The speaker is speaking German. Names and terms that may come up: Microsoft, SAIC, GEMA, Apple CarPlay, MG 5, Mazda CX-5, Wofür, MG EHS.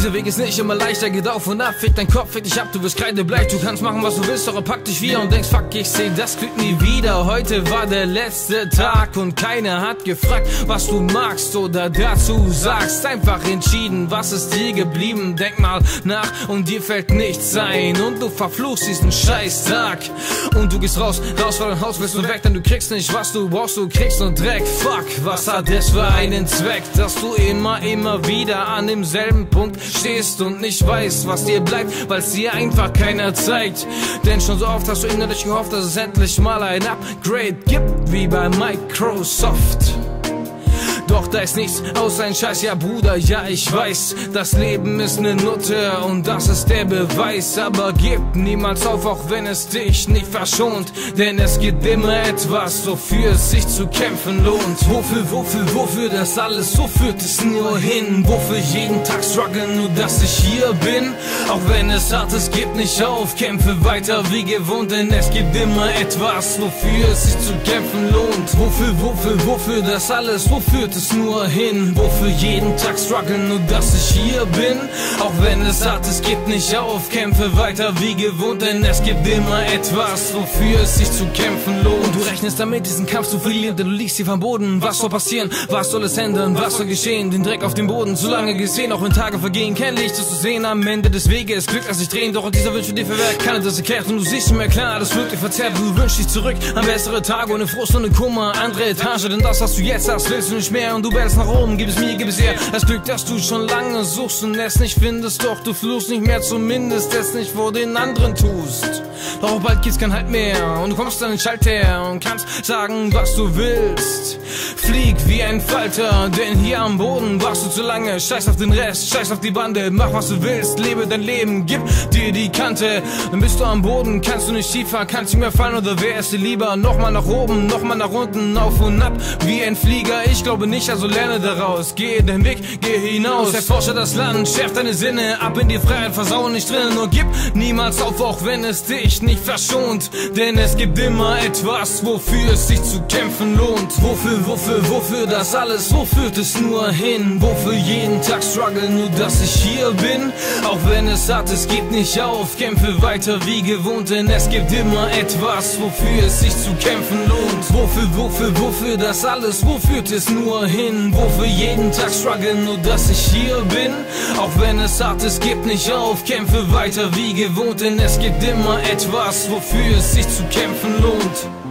Dieser Weg ist nicht immer leicht, er geht auf und ab. Fick dein Kopf, fick dich ab, du bist kreidebleich. Du kannst machen, was du willst, doch er packt dich wieder und denkst, fuck, ich seh das Glück nie wieder. Heute war der letzte Tag und keiner hat gefragt, was du magst oder dazu sagst. Einfach entschieden, was ist dir geblieben? Denk mal nach und dir fällt nichts ein. Und du verfluchst diesen Scheißtag. Und du gehst raus vor dein Haus, bist du weg, denn du kriegst nicht, was du brauchst, du kriegst nur Dreck. Fuck, was hat das für einen Zweck, dass du immer wieder an demselben Punkt stehst und nicht weißt, was dir bleibt, weil es dir einfach keiner zeigt. Denn schon so oft hast du innerlich gehofft, dass es endlich mal ein Upgrade gibt, wie bei Microsoft. Doch da ist nichts außer ein Scheiß, ja Bruder, ja ich weiß, das Leben ist eine Nutte und das ist der Beweis. Aber gib niemals auf, auch wenn es dich nicht verschont, denn es gibt immer etwas, wofür es sich zu kämpfen lohnt. Wofür das alles, so führt es nur hin. Wofür jeden Tag struggle, nur dass ich hier bin. Auch wenn es hart ist, gib nicht auf, kämpfe weiter wie gewohnt, denn es gibt immer etwas, wofür es sich zu kämpfen lohnt. Wofür das alles, so führt es nur hin, wofür jeden Tag struggle, nur dass ich hier bin. Auch wenn es hart ist, gib nicht auf, kämpfe weiter wie gewohnt, denn es gibt immer etwas, wofür es sich zu kämpfen lohnt. Und du rechnest damit, diesen Kampf zu verlieren, denn du liegst hier vom Boden. Was soll passieren? Was soll es ändern? Was soll geschehen? Den Dreck auf dem Boden, so lange gesehen, auch wenn Tage vergehen, kein Licht ist zu sehen. Am Ende des Weges, Glück lässt sich drehen, doch auch dieser Wunsch für dir verwehrt. Keiner das erklärt und du siehst nicht mehr klar, das wird dir verzerrt. Du wünschst dich zurück an bessere Tage, ohne Frust und Kummer, andere Etage, denn das, was du jetzt hast, willst du nicht mehr. Und du bellst nach oben, gib es mir, gib es ihr. Das Glück, das du schon lange suchst und es nicht findest, doch du fluchst nicht mehr, zumindest es nicht vor den anderen tust. Doch bald gibt's kein Halt mehr und du kommst an den Schalter und kannst sagen, was du willst. Flieg wie ein Falter, denn hier am Boden warst du zu lange. Scheiß auf den Rest, scheiß auf die Bande, mach was du willst, lebe dein Leben, gib dir die Kante. Dann bist du am Boden, kannst du nicht tiefer, kannst nicht mehr fallen, oder wärst du lieber nochmal nach oben, nochmal nach unten, auf und ab wie ein Flieger. Ich glaube nicht, also lerne daraus, geh den Weg, geh hinaus, erforsche das Land, schärf deine Sinne, ab in die Freiheit, versau nicht drinnen. Nur gib niemals auf, auch wenn es dich nicht verschont, denn es gibt immer etwas, wofür es sich zu kämpfen lohnt. Wofür das alles, wo führt es nur hin? Wofür jeden Tag struggle, nur dass ich hier bin. Auch wenn es hart ist, gib nicht auf, kämpfe weiter wie gewohnt, denn es gibt immer etwas, wofür es sich zu kämpfen lohnt. Wofür das alles, wo führt es nur hin, wofür jeden Tag struggle, nur dass ich hier bin. Auch wenn es hart ist, gib nicht auf, kämpfe weiter wie gewohnt, denn es gibt immer etwas, wofür es sich zu kämpfen lohnt.